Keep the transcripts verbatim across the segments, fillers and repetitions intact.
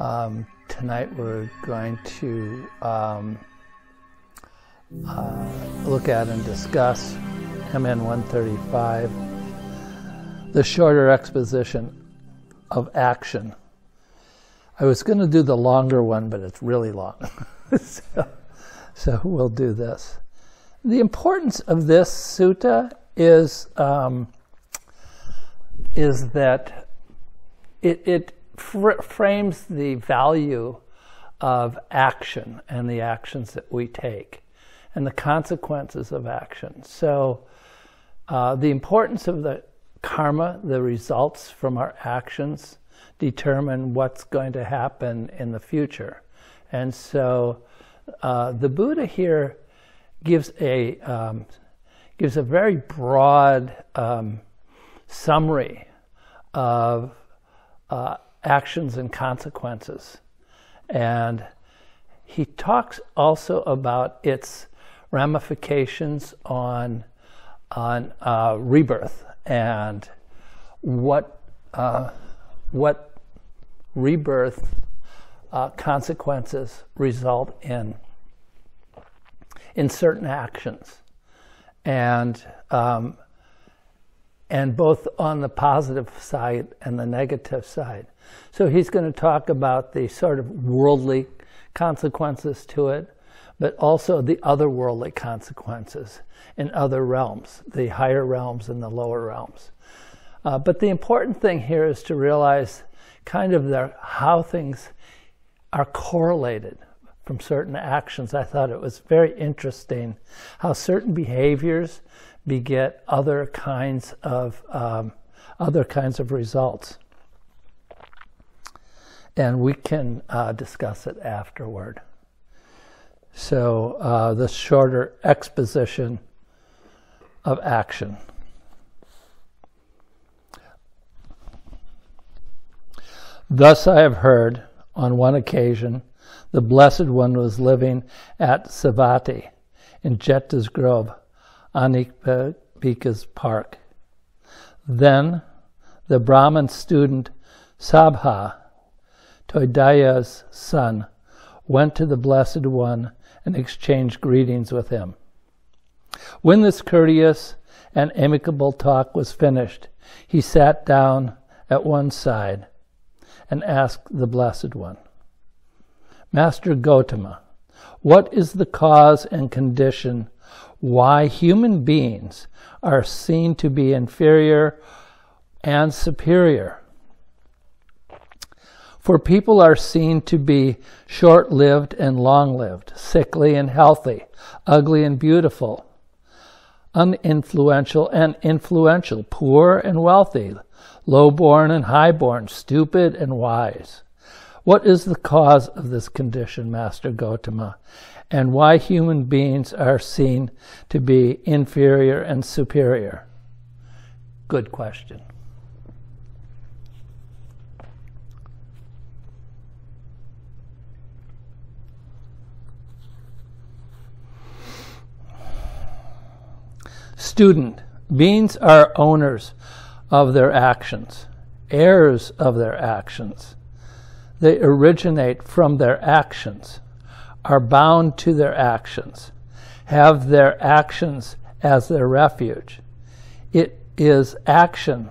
Um, tonight we're going to um, uh, look at and discuss M N one thirty-five, the shorter exposition of action. I was going to do the longer one, but it's really long. so, so we'll do this. The importance of this sutta is um, is that it, it fr frames the value of action and the actions that we take and the consequences of action. So uh, the importance of the karma, the results from our actions, determine what's going to happen in the future. And so uh, the Buddha here gives a um, gives a very broad um, summary of uh, actions and consequences, and he talks also about its ramifications on on uh, rebirth and what uh, what rebirth uh, consequences result in. in certain actions, and um, and both on the positive side and the negative side. So he's going to talk about the sort of worldly consequences to it, but also the otherworldly consequences in other realms, the higher realms and the lower realms. Uh, but the important thing here is to realize kind of the, how things are correlated from certain actions. I thought it was very interesting how certain behaviors beget other kinds of um, other kinds of results, and we can uh, discuss it afterward. So uh, the shorter exposition of action. Thus I have heard on one occasion the Blessed One was living at Savatthi in Jetta's grove, Anikpika's park. Then the Brahmin student Subha, Todeyya's son, went to the Blessed One and exchanged greetings with him. When this courteous and amicable talk was finished, he sat down at one side and asked the Blessed One, "Master Gotama, what is the cause and condition why human beings are seen to be inferior and superior? For people are seen to be short-lived and long-lived, sickly and healthy, ugly and beautiful, uninfluential and influential, poor and wealthy, low-born and high-born, stupid and wise. What is the cause of this condition, Master Gotama, and why human beings are seen to be inferior and superior?" Good question. Student, beings are owners of their actions, heirs of their actions. They originate from their actions, are bound to their actions, have their actions as their refuge. It is action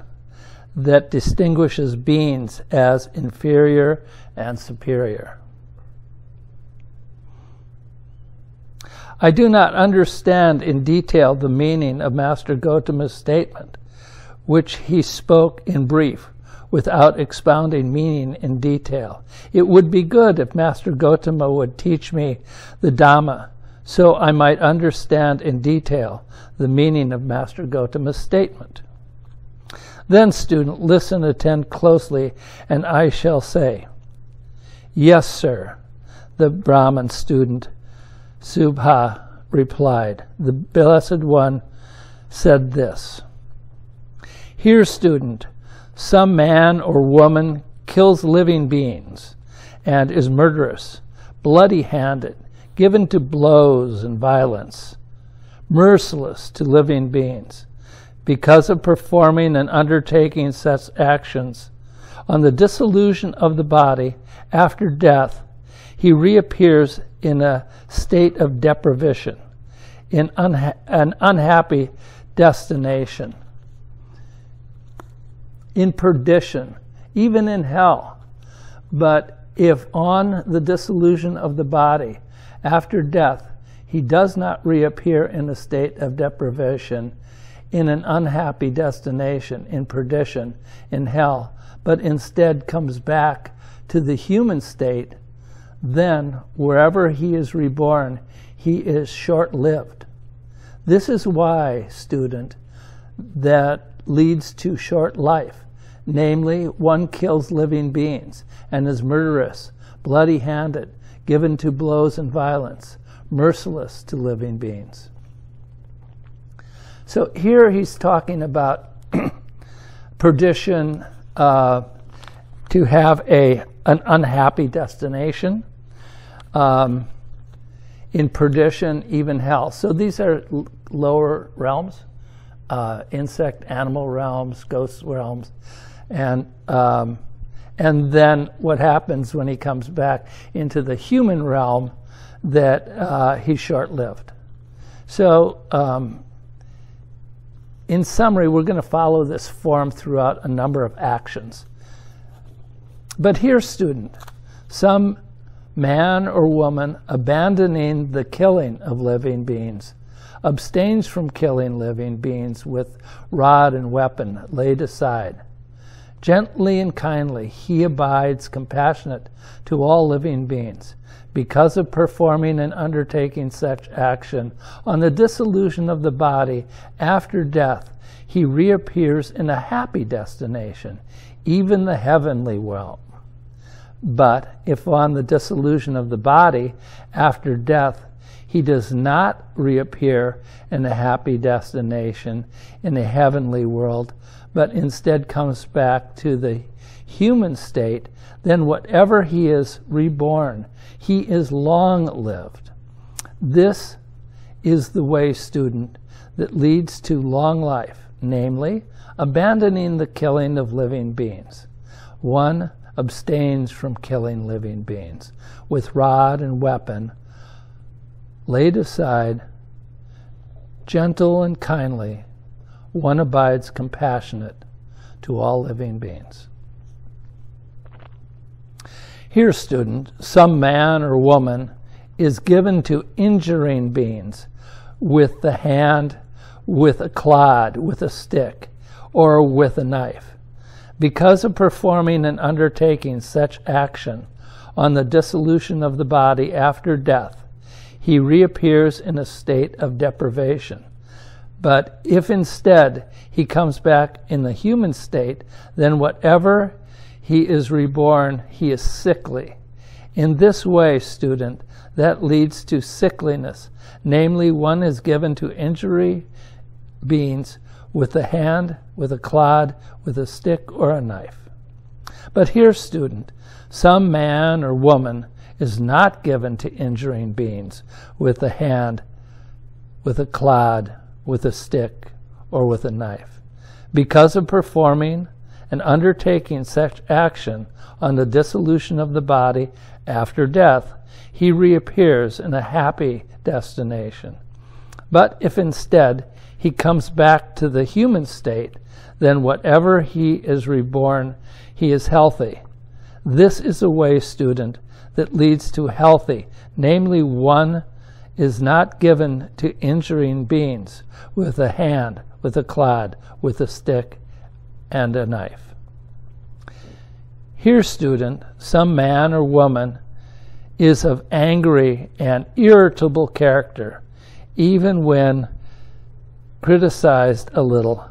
that distinguishes beings as inferior and superior. I do not understand in detail the meaning of Master Gotama's statement, which he spoke in brief, without expounding meaning in detail. It would be good if Master Gotama would teach me the Dhamma, so I might understand in detail the meaning of Master Gotama's statement. Then, student, listen, attend closely, and I shall say, "Yes, sir," the Brahmin student Subha replied. The Blessed One said this, "Here, student, some man or woman kills living beings and is murderous, bloody-handed, given to blows and violence, merciless to living beings. Because of performing and undertaking such actions, on the dissolution of the body after death, he reappears in a state of deprivation, in unha an unhappy destination, in perdition, even in hell. But if on the dissolution of the body after death, he does not reappear in a state of deprivation, in an unhappy destination, in perdition, in hell, but instead comes back to the human state, then wherever he is reborn, he is short-lived. This is why, student, that leads to short life. Namely, one kills living beings and is murderous, bloody-handed, given to blows and violence, merciless to living beings. So here he's talking about perdition, uh, to have a, an unhappy destination, um, in perdition, even hell. So these are lower realms, uh, insect, animal realms, ghost realms. And, um, and then what happens when he comes back into the human realm, that uh, he's short-lived. So um, in summary, we're going to follow this form throughout a number of actions. But here, student, some man or woman abandoning the killing of living beings, abstains from killing living beings with rod and weapon laid aside. Gently and kindly, he abides compassionate to all living beings. Because of performing and undertaking such action, on the dissolution of the body after death, he reappears in a happy destination, even the heavenly realm. But if on the dissolution of the body after death, he does not reappear in a happy destination in a heavenly world, but instead comes back to the human state, then whatever he is reborn, he is long-lived. This is the way, student, that leads to long life, namely, abandoning the killing of living beings. One abstains from killing living beings with rod and weapon laid aside, gentle and kindly. One abides compassionate to all living beings. Here, student, some man or woman is given to injuring beings with the hand, with a clod, with a stick, or with a knife. Because of performing and undertaking such action on the dissolution of the body after death, he reappears in a state of deprivation. But if instead he comes back in the human state, then whatever he is reborn, he is sickly. In this way, student, that leads to sickliness. Namely, one is given to injury beings with a hand, with a clod, with a stick, or a knife. But here, student, some man or woman is not given to injuring beings with a hand, with a clod, with a stick, or with a knife. Because of performing and undertaking such action on the dissolution of the body after death, he reappears in a happy destination. But if instead he comes back to the human state, then whatever he is reborn, he is healthy. This is a way, student, that leads to healthy, namely one is not given to injuring beings with a hand, with a clod, with a stick, and a knife. Here, student, some man or woman is of angry and irritable character. Even when criticized a little,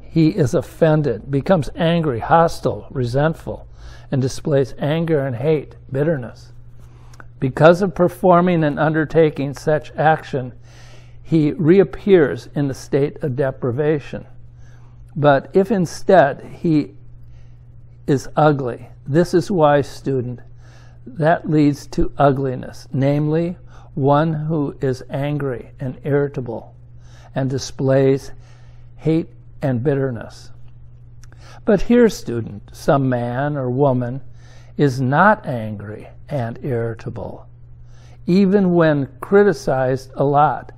he is offended, becomes angry, hostile, resentful, and displays anger and hate, bitterness. Because of performing and undertaking such action, he reappears in the state of deprivation. But if instead he is ugly, this is why, student, that leads to ugliness, namely, one who is angry and irritable and displays hate and bitterness. But here, student, some man or woman is not angry and irritable. Even when criticized a lot,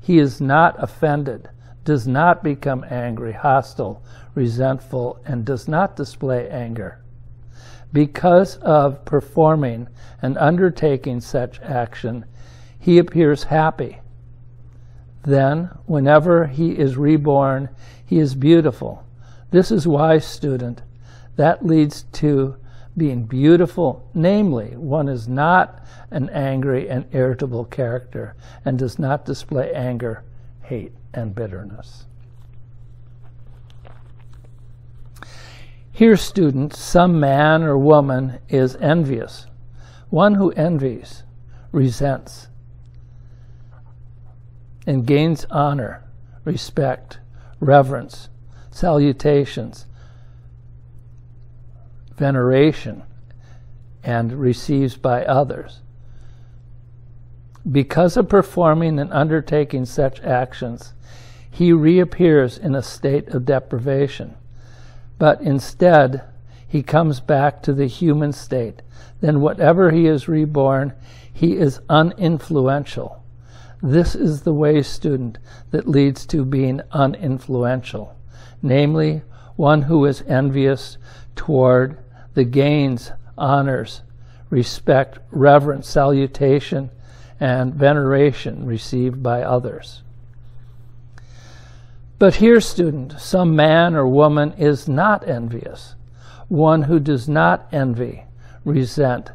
he is not offended, does not become angry, hostile, resentful, and does not display anger. Because of performing and undertaking such action, he appears happy. Then, whenever he is reborn, he is beautiful. This is wise, student. That leads to being beautiful. Namely, one is not an angry and irritable character and does not display anger, hate, and bitterness. Here, student, some man or woman is envious. One who envies, resents, and gains honor, respect, reverence, salutations, veneration, and receives by others. Because of performing and undertaking such actions, he reappears in a state of deprivation. But instead, he comes back to the human state. Then whatever he is reborn, he is uninfluential. This is the way, student, that leads to being uninfluential. Namely, one who is envious toward the gains, honors, respect, reverence, salutation, and veneration received by others. But here, student, some man or woman is not envious, one who does not envy, resent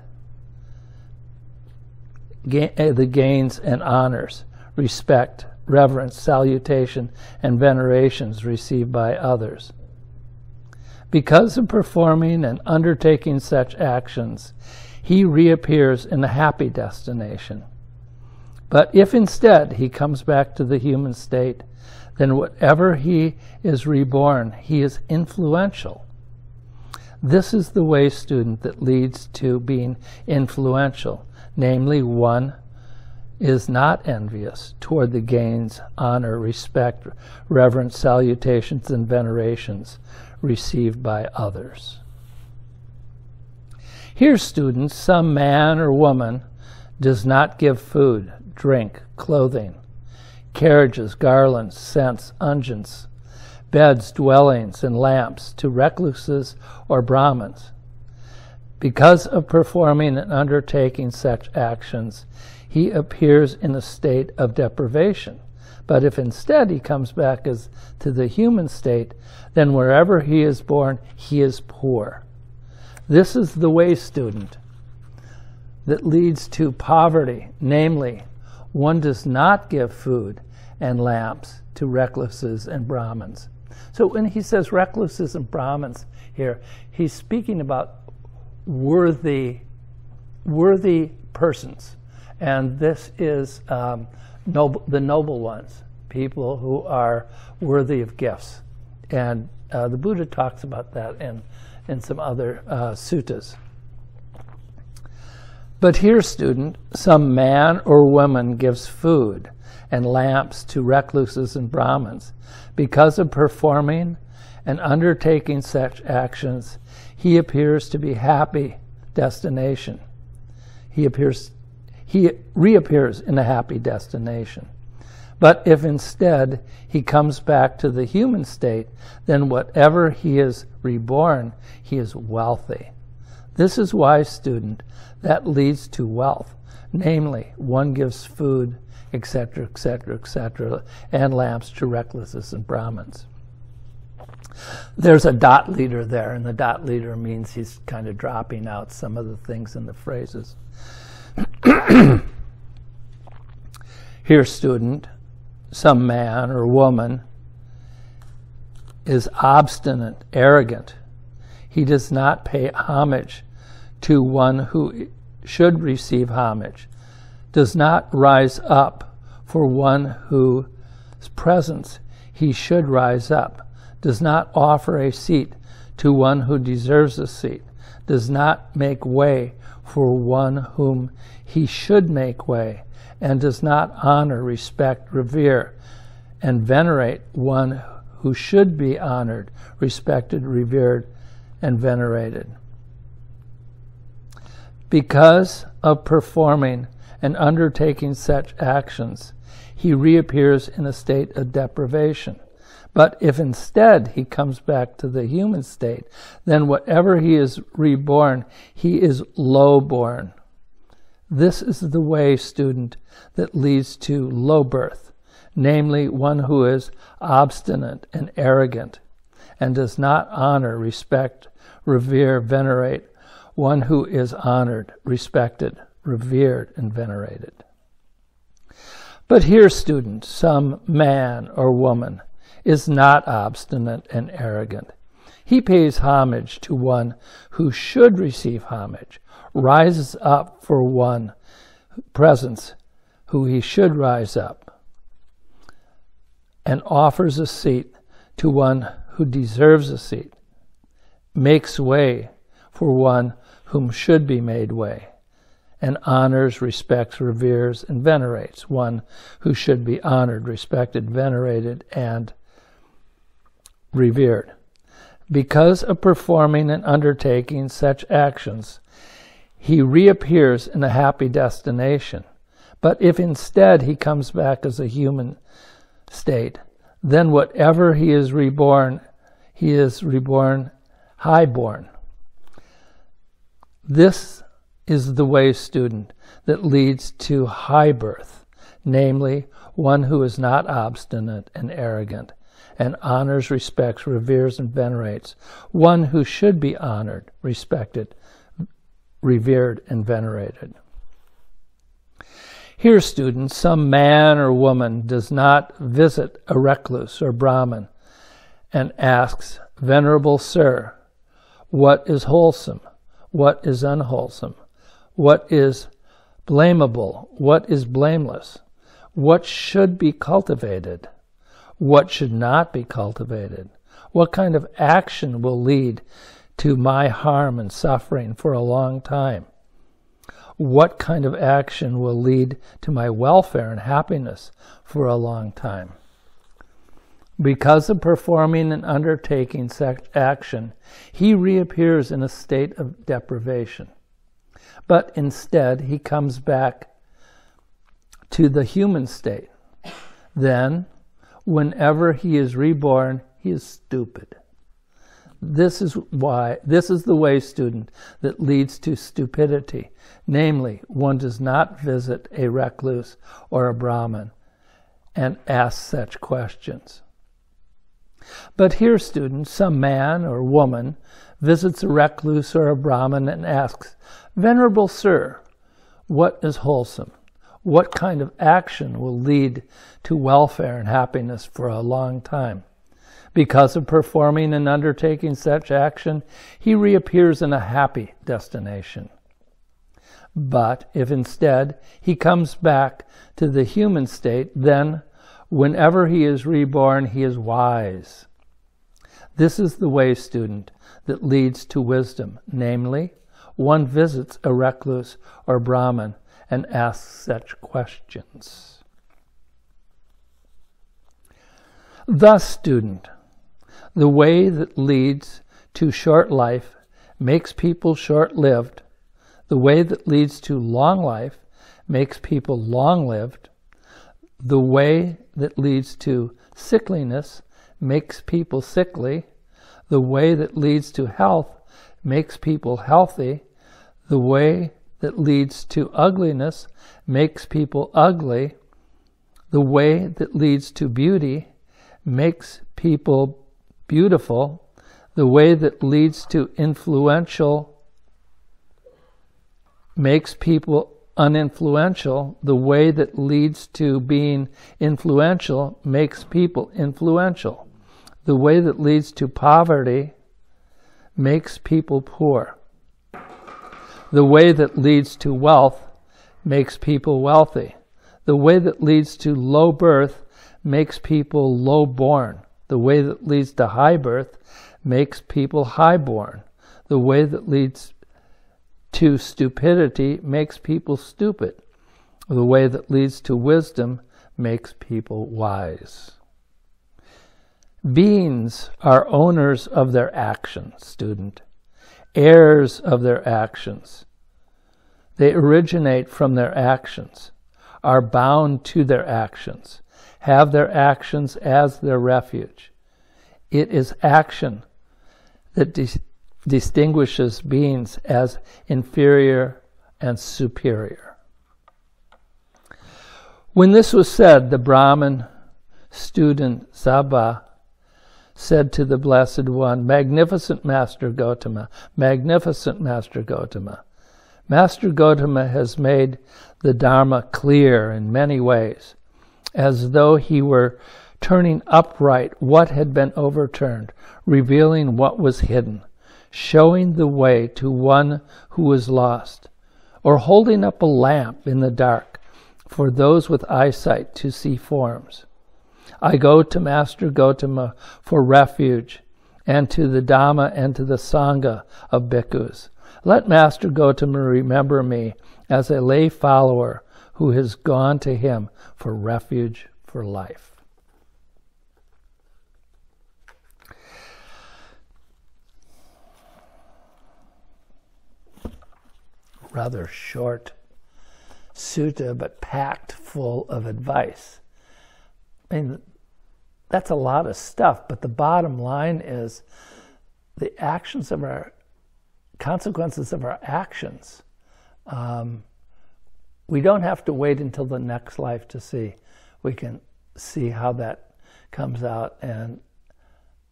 the gains and honors, respect, reverence, salutation, and venerations received by others. Because of performing and undertaking such actions, he reappears in the happy destination. But if instead he comes back to the human state, then whatever he is reborn, he is influential. This is the way, student, that leads to being influential. Namely, one is not envious toward the gains, honor, respect, reverence, salutations, and venerations received by others. Here, students, some man or woman does not give food, drink, clothing, carriages, garlands, scents, unguents, beds, dwellings, and lamps to recluses or Brahmins. Because of performing and undertaking such actions, he appears in a state of deprivation. But if instead he comes back as to the human state, then wherever he is born, he is poor. This is the way, student, that leads to poverty. Namely, one does not give food and lamps to recluses and Brahmins. So when he says recluses and Brahmins here, he's speaking about worthy, worthy persons. And this is um, noble, the noble ones, people who are worthy of gifts. And uh, the Buddha talks about that in, in some other uh, suttas. But here, student, some man or woman gives food and lamps to recluses and Brahmins. Because of performing and undertaking such actions, he appears to be happy destination. He appears, he reappears in a happy destination. But if instead he comes back to the human state, then whatever he is reborn, he is wealthy. This is wise, student, that leads to wealth. Namely, one gives food, et cetera, et cetera, et cetera, and lamps to recluses and Brahmins. There's a dot leader there, and the dot leader means he's kind of dropping out some of the things in the phrases. Here, student, some man or woman is obstinate, arrogant. He does not pay homage to one who should receive homage, does not rise up for one whose presence he should rise up, does not offer a seat to one who deserves a seat, does not make way for one whom he should make way, and does not honor, respect, revere, and venerate one who should be honored, respected, revered, and venerated. Because of performing and undertaking such actions, he reappears in a state of deprivation. But if instead he comes back to the human state, then whatever he is reborn, he is low-born. This is the way, student, that leads to low birth, namely one who is obstinate and arrogant and does not honor, respect, revere, venerate, one who is honored, respected, revered, and venerated. But here, student, some man or woman is not obstinate and arrogant. He pays homage to one who should receive homage, rises up for one presence who he should rise up, and offers a seat to one who deserves a seat, makes way for one whom should be made way, and honors, respects, reveres, and venerates one who should be honored, respected, venerated, and revered. Because of performing and undertaking such actions, he reappears in a happy destination. But if instead he comes back as a human state, then whatever he is reborn, he is reborn highborn. This is the way, student, that leads to high birth, namely one who is not obstinate and arrogant, and honors, respects, reveres, and venerates one who should be honored, respected, revered, and venerated. Here, students, some man or woman does not visit a recluse or Brahmin and asks, "Venerable sir, what is wholesome? What is unwholesome? What is blamable? What is blameless? What should be cultivated? What should not be cultivated? What kind of action will lead to my harm and suffering for a long time? What kind of action will lead to my welfare and happiness for a long time?" Because of performing and undertaking such action, he reappears in a state of deprivation. But instead, he comes back to the human state. Then, whenever he is reborn, he is stupid. This is why, this is the way, student, that leads to stupidity. Namely, one does not visit a recluse or a Brahmin and ask such questions. But here, student, some man or woman visits a recluse or a Brahmin and asks, "Venerable sir, what is wholesome? What kind of action will lead to welfare and happiness for a long time?" Because of performing and undertaking such action, he reappears in a happy destination. But if instead he comes back to the human state, then whenever he is reborn, he is wise. This is the way, student, that leads to wisdom, namely, one visits a recluse or Brahmin and asks such questions. Thus, student, the way that leads to short life makes people short-lived. The way that leads to long life makes people long-lived. The way that leads to sickliness makes people sickly. The way that leads to health makes people healthy. The way that leads to ugliness makes people ugly. The way that leads to beauty makes people beautiful. The way that leads to influential makes people uninfluential. The way that leads to being influential makes people influential. The way that leads to poverty makes people poor. The way that leads to wealth makes people wealthy. The way that leads to low birth makes people low-born. The way that leads to high birth makes people high-born. The way that leads to stupidity makes people stupid. The way that leads to wisdom makes people wise. Beings are owners of their actions, student, heirs of their actions. They originate from their actions, are bound to their actions, have their actions as their refuge. It is action that dis distinguishes beings as inferior and superior. When this was said, the Brahmin student Subha said to the Blessed One, "Magnificent Master Gotama, magnificent Master Gotama. Master Gotama has made the Dharma clear in many ways, as though he were turning upright what had been overturned, revealing what was hidden, showing the way to one who was lost, or holding up a lamp in the dark for those with eyesight to see forms. I go to Master Gotama for refuge, and to the Dhamma and to the Sangha of bhikkhus. Let Master Gotama remember me as a lay follower who has gone to him for refuge for life." Rather short sutta, but packed full of advice. I mean, that's a lot of stuff, but the bottom line is the actions of our, consequences of our actions. Um, we don't have to wait until the next life to see. We can see how that comes out. And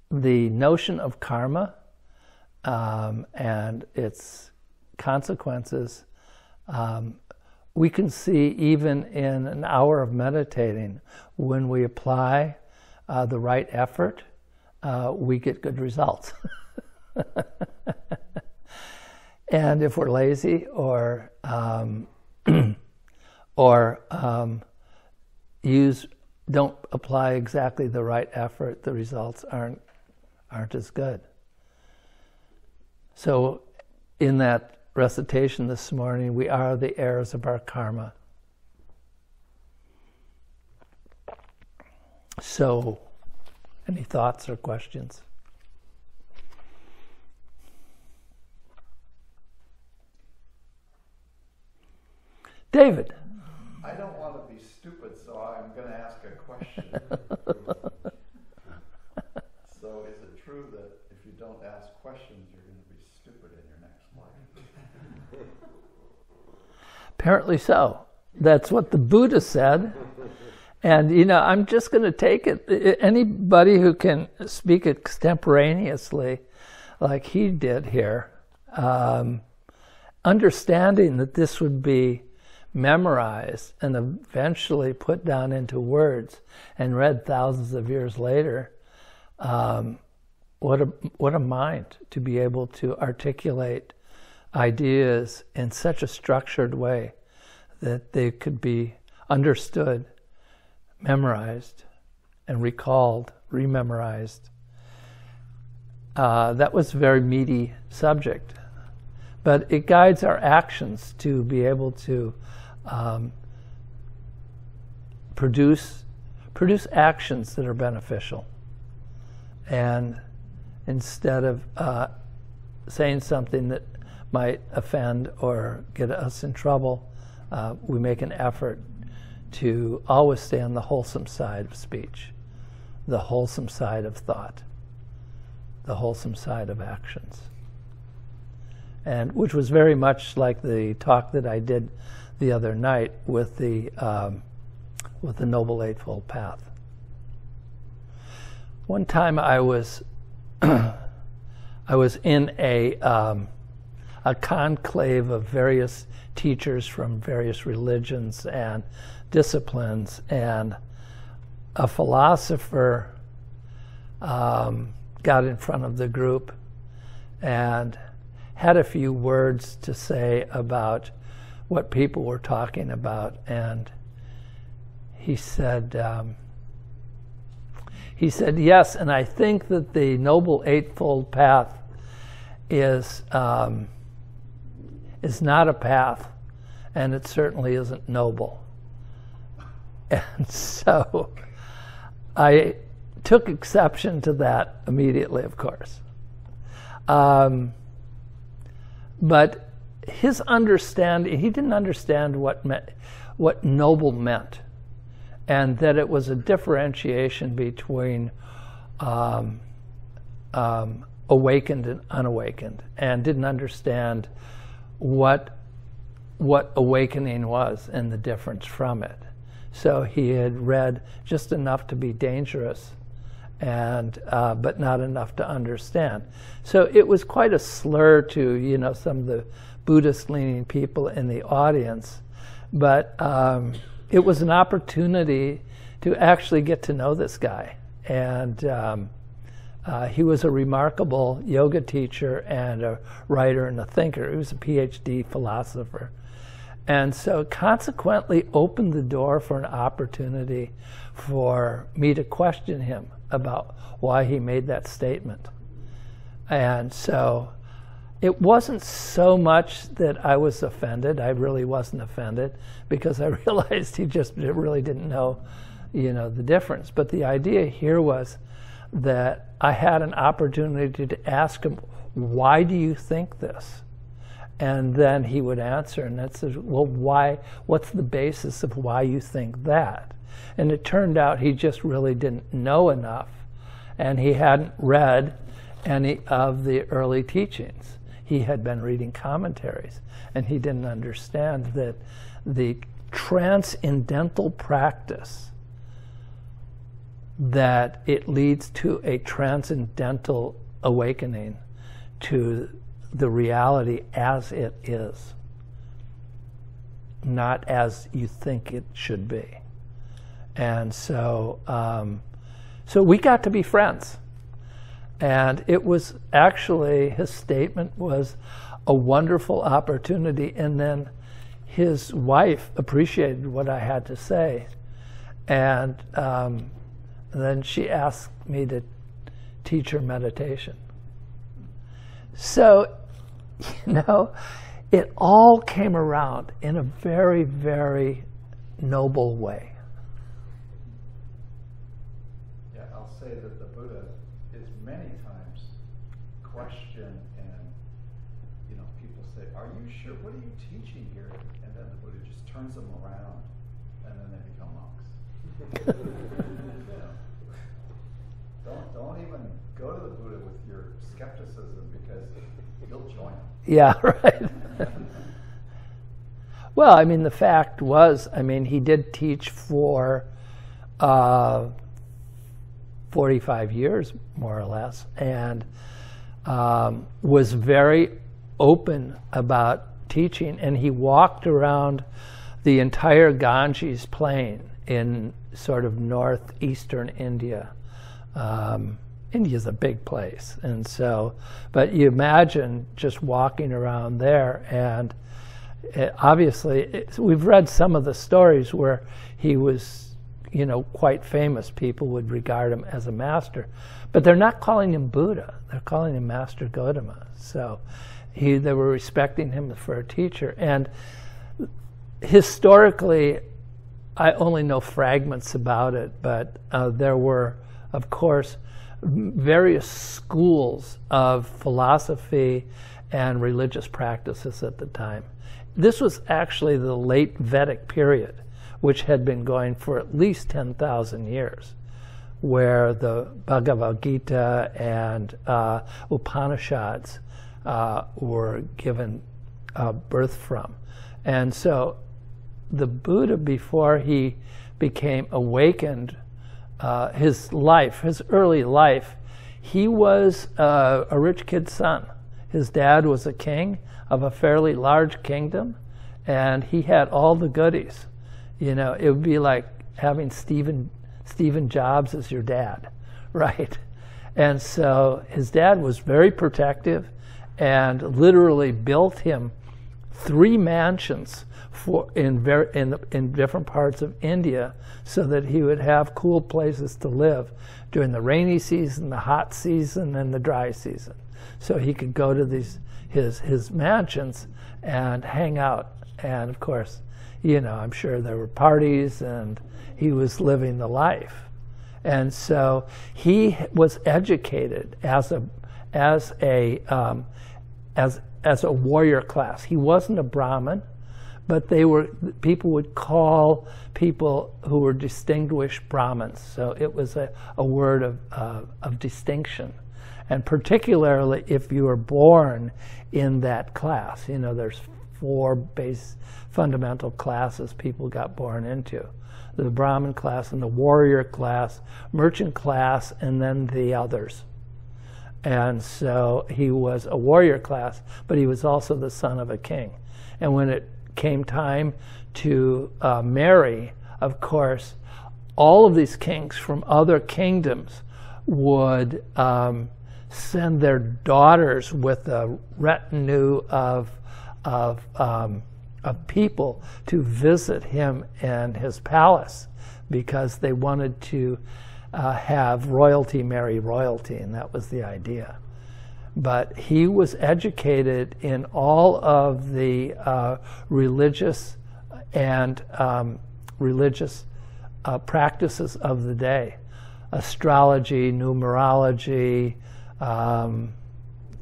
the notion of karma um, and its consequences, um, we can see even in an hour of meditating, when we apply uh, the right effort, uh, we get good results. And if we're lazy or um, or um, use don't apply exactly the right effort, the results aren't aren't as good. So, in that recitation this morning, we are the heirs of our karma. So, any thoughts or questions? David. I don't want to be stupid, so I'm going to ask a question. So, is it true that if you don't ask questions, you're going to be stupid in your next life? Apparently so. That's what the Buddha said. And, you know, I'm just going to take it. Anybody who can speak extemporaneously, like he did here, um, understanding that this would be memorized and eventually put down into words and read thousands of years later, um, what a what a mind to be able to articulate ideas in such a structured way that they could be understood, memorized, and recalled, rememorized. Uh, that was a very meaty subject, but it guides our actions to be able to Um, produce produce actions that are beneficial, and instead of uh, saying something that might offend or get us in trouble, uh, we make an effort to always stay on the wholesome side of speech, the wholesome side of thought, the wholesome side of actions, and which was very much like the talk that I did the other night with the um, with the Noble Eightfold Path. One time I was I was in a um, a conclave of various teachers from various religions and disciplines, and a philosopher um, got in front of the group and had a few words to say about what people were talking about, and he said, um, he said, "Yes, and I think that the Noble Eightfold Path is um, is not a path, and it certainly isn't noble." And so I took exception to that immediately, of course. Um, but his understanding, he didn't understand what meant, what noble meant, and that it was a differentiation between um, um, awakened and unawakened, and didn't understand what what awakening was and the difference from it. So he had read just enough to be dangerous, and uh, but not enough to understand. So it was quite a slur to, you know, some of the Buddhist-leaning people in the audience, but um, it was an opportunity to actually get to know this guy. And um, uh, he was a remarkable yoga teacher and a writer and a thinker. He was a P H D philosopher. And so consequently opened the door for an opportunity for me to question him about why he made that statement. And so it wasn't so much that I was offended. I really wasn't offended, because I realized he just really didn't know, you know, the difference. But the idea here was that I had an opportunity to ask him, why do you think this? And then he would answer, and that says, well, why, what's the basis of why you think that? And it turned out he just really didn't know enough, and he hadn't read any of the early teachings. He had been reading commentaries, and he didn't understand that the transcendental practice, that it leads to a transcendental awakening to the reality as it is, not as you think it should be. And so, um, so we got to be friends. And it was actually, his statement was a wonderful opportunity. And then his wife appreciated what I had to say. And um, then she asked me to teach her meditation. So, you know, it all came around in a very, very noble way. Yeah, I'll say that the Buddha is many times questioned, and, you know, people say, are you sure? What are you teaching here? And then the Buddha just turns them around, and then they become monks. You know, don't, don't even go to the Buddha with your skepticism, because you'll join him. Yeah, right. Well, I mean, the fact was, I mean, he did teach for uh, forty-five years, more or less, and um, was very open about teaching. And he walked around the entire Ganges Plain in sort of northeastern India. Um, India's a big place, and so, but you imagine just walking around there, and it, obviously, it, we've read some of the stories where he was, you know, quite famous. People would regard him as a master, but they're not calling him Buddha. They're calling him Master Gotama. So he, they were respecting him for a teacher. And historically, I only know fragments about it, but uh, there were, of course, various schools of philosophy and religious practices at the time. This was actually the late Vedic period, which had been going for at least ten thousand years, where the Bhagavad Gita and uh, Upanishads uh, were given uh, birth from. And so the Buddha, before he became awakened, Uh, his life, his early life, he was uh, a rich kid's son. His dad was a king of a fairly large kingdom, and he had all the goodies. You know, it would be like having Stephen, Stephen Jobs as your dad, right? And so his dad was very protective and literally built him three mansions for in, very, in, in different parts of India, so that he would have cool places to live during the rainy season, the hot season, and the dry season. So he could go to these his, his mansions and hang out. And of course, you know, I'm sure there were parties, and he was living the life. And so he was educated as a as a um, as as a warrior class. He wasn't a Brahmin, but they were people would call people who were distinguished Brahmins. So it was a, a word of uh, of distinction. And particularly if you were born in that class, you know, there's four base fundamental classes people got born into: the Brahmin class and the warrior class, merchant class, and then the others. And so he was a warrior class, but he was also the son of a king. And when it came time to uh, marry, of course, all of these kings from other kingdoms would um, send their daughters with a retinue of, of, um, of people to visit him and his palace, because they wanted to Uh, have royalty marry royalty, and that was the idea. But he was educated in all of the uh, religious and um, religious uh, practices of the day: astrology, numerology, um,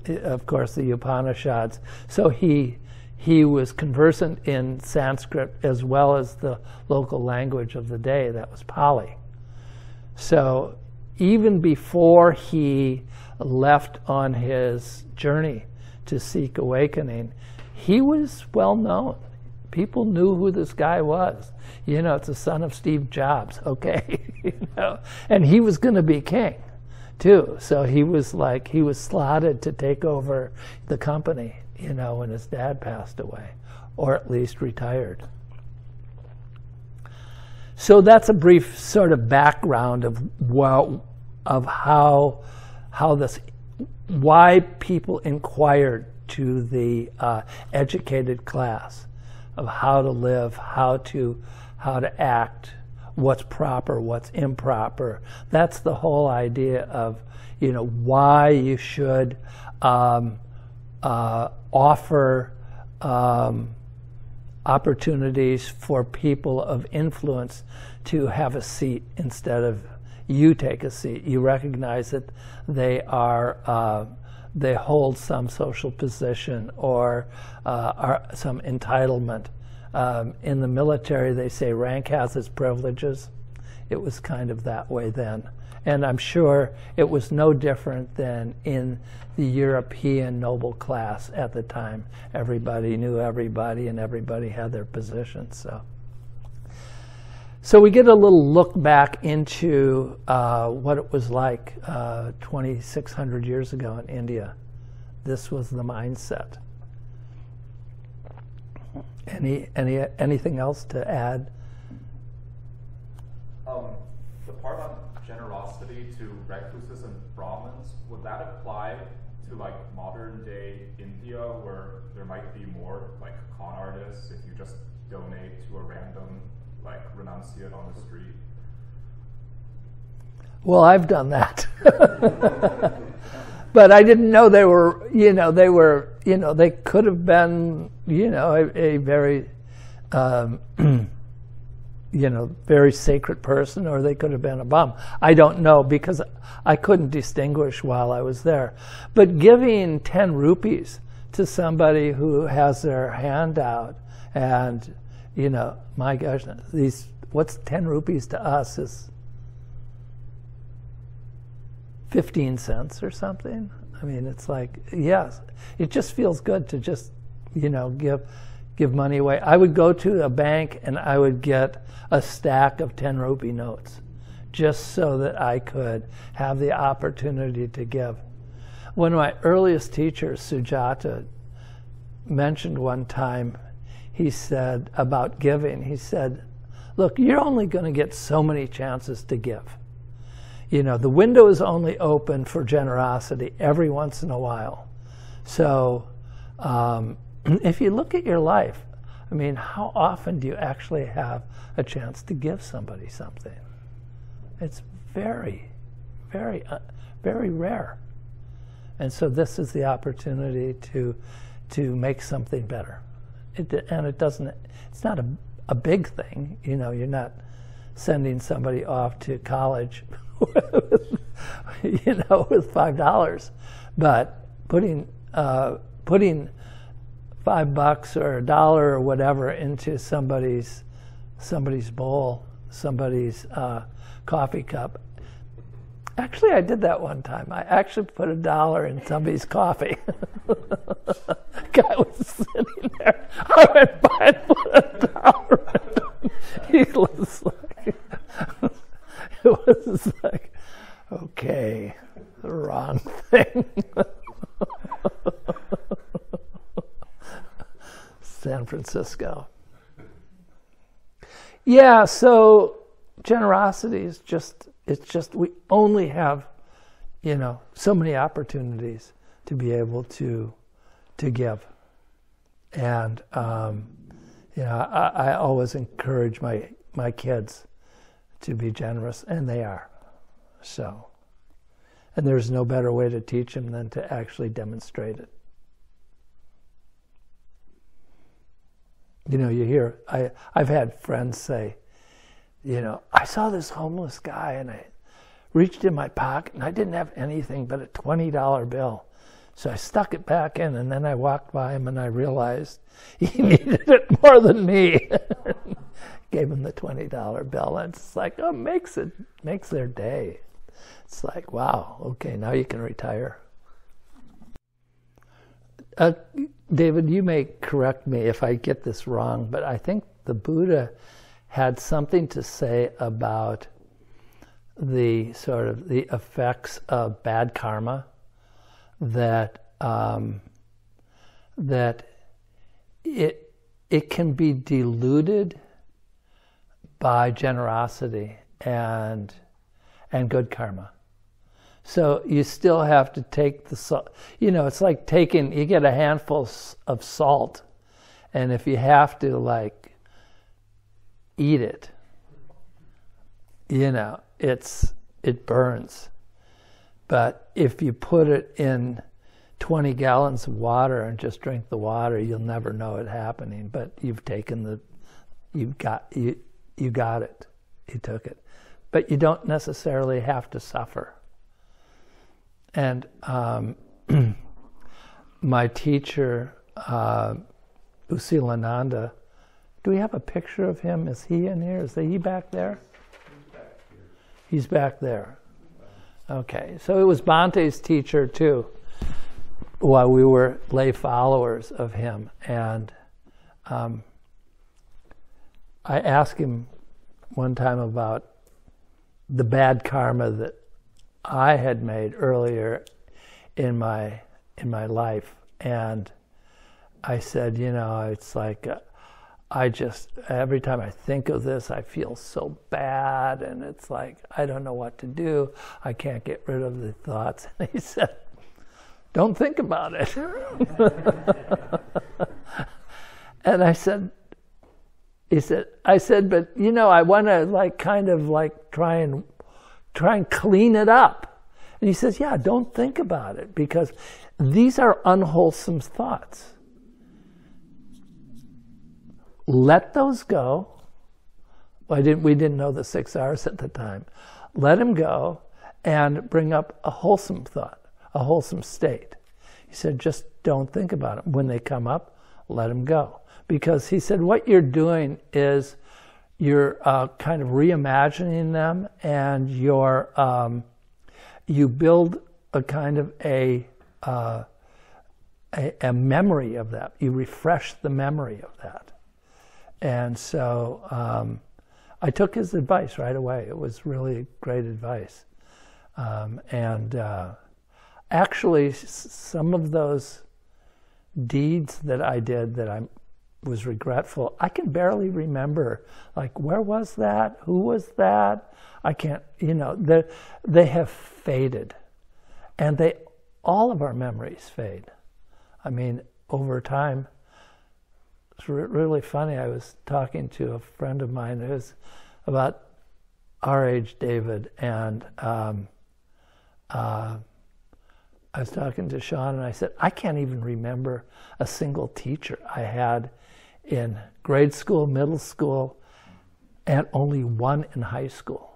of course the Upanishads. So he he was conversant in Sanskrit as well as the local language of the day, that was Pali. So even before he left on his journey to seek awakening, he was well known. People knew who this guy was. You know, it's the son of Steve Jobs, okay? You know? And he was going to be king, too. So he was like, he was slotted to take over the company, you know, when his dad passed away, or at least retired. So that's a brief sort of background of well, of how how this why people inquired to the uh, educated class of how to live, how to how to act, what's proper, what's improper. That's the whole idea of, you know, why you should um, uh, offer Um, opportunities for people of influence to have a seat instead of you take a seat. You recognize that they are uh, they hold some social position or uh, are some entitlement. Um, in the military, they say rank has its privileges. It was kind of that way then. And I'm sure it was no different than in the European noble class at the time. Everybody knew everybody, and everybody had their position. So, so we get a little look back into uh, what it was like uh, twenty-six hundred years ago in India. This was the mindset. Any, any, anything else to add? Um, the part on generosity to recluses and Brahmins, would that apply to like modern day India, where there might be more like con artists if you just donate to a random like renunciate on the street? Well, I've done that. But I didn't know they were, you know, they were, you know, they could have been, you know, a, a very um, you know, very sacred person, or they could have been a bum. I don't know, because I couldn't distinguish while I was there. But giving ten rupees to somebody who has their hand out, and, you know, my gosh, these, what's ten rupees to us is fifteen cents or something. I mean, it's like, yes, it just feels good to just, you know, give give money away. I would go to a bank and I would get a stack of ten rupee notes just so that I could have the opportunity to give. One of my earliest teachers, Sujata, mentioned one time, he said about giving, he said, look, you're only going to get so many chances to give. You know, the window is only open for generosity every once in a while. So, um, if you look at your life, I mean, how often do you actually have a chance to give somebody something? It's very, very, uh, very rare. And so this is the opportunity to to make something better. It, and it doesn't, it's not a, a big thing. You know, you're not sending somebody off to college with, you know, with five dollars. But putting uh, putting five bucks or a dollar or whatever into somebody's somebody's bowl, somebody's uh, coffee cup. Actually, I did that one time. I actually put a dollar in somebody's coffee. Guy was sitting there. I went by and put a dollar in. He was like, it was like, okay, the wrong thing. San Francisco. Yeah, so generosity is just, it's just, we only have, you know, so many opportunities to be able to to give. And, um, you know, I, I always encourage my, my kids to be generous, and they are. So, and there's no better way to teach them than to actually demonstrate it. You know, you hear, I, I've had friends say, you know, I saw this homeless guy and I reached in my pocket and I didn't have anything but a twenty dollar bill. So I stuck it back in and then I walked by him and I realized he needed it more than me. Gave him the twenty dollar bill, and it's like, oh, makes it, makes their day. It's like, wow, okay, now you can retire. Uh, David, you may correct me if I get this wrong, but I think the Buddha had something to say about the sort of the effects of bad karma, that um, that it it can be diluted by generosity and and good karma. So you still have to take the salt. You know, it's like taking, you get a handful of salt, and if you have to, like, eat it, you know, it's, it burns. But if you put it in twenty gallons of water and just drink the water, you'll never know it happening. But you've taken the, you've got, you, you got it, you took it. But you don't necessarily have to suffer. And um, my teacher, uh, Usilananda, do we have a picture of him? Is he in here? Is he back there? He's back here. He's back there. Okay, so it was Bhante's teacher too, while we were lay followers of him. And um, I asked him one time about the bad karma that I had made earlier in my, in my life. And I said, you know, it's like, uh, I just, every time I think of this, I feel so bad, and it's like, I don't know what to do. I can't get rid of the thoughts. And he said, don't think about it. And I said, he said, I said, but you know, I want to like, kind of like try and, try and clean it up. And he says, yeah, don't think about it, because these are unwholesome thoughts. Let those go. Well, I didn't, we didn't know the six R's at the time. Let them go and bring up a wholesome thought, a wholesome state. He said, just don't think about them. When they come up, let them go. Because he said, what you're doing is you're uh, kind of reimagining them, and you're, um, you build a kind of a, uh, a, a memory of that. You refresh the memory of that. And so um, I took his advice right away. It was really great advice. Um, and uh, actually, some of those deeds that I did that I was regretful, I can barely remember. Like, where was that? Who was that? I can't, you know, they, they have faded. And they, all of our memories fade. I mean, over time. It's really funny, I was talking to a friend of mine who's about our age, David, and um, uh, I was talking to Sean, and I said, I can't even remember a single teacher I had in grade school, middle school, and only one in high school.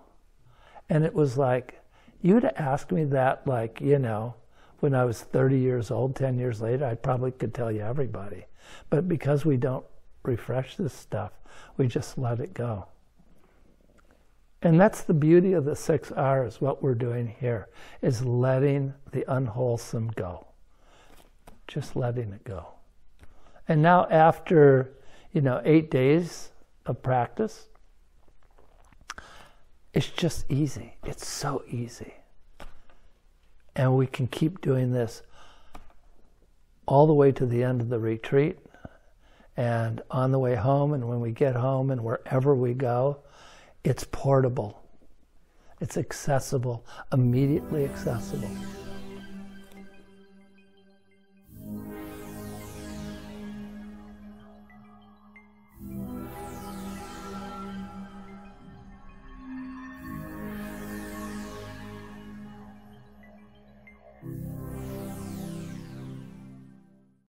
And it was like, you'd have asked me that, like, you know, when I was thirty years old, ten years later, I probably could tell you everybody. But because we don't refresh this stuff, we just let it go. And that's the beauty of the six R's, what we're doing here, is letting the unwholesome go. Just letting it go. And now after, you know, eight days of practice, it's just easy. It's so easy. And we can keep doing this all the way to the end of the retreat and on the way home and when we get home and wherever we go. It's portable. It's accessible, immediately accessible.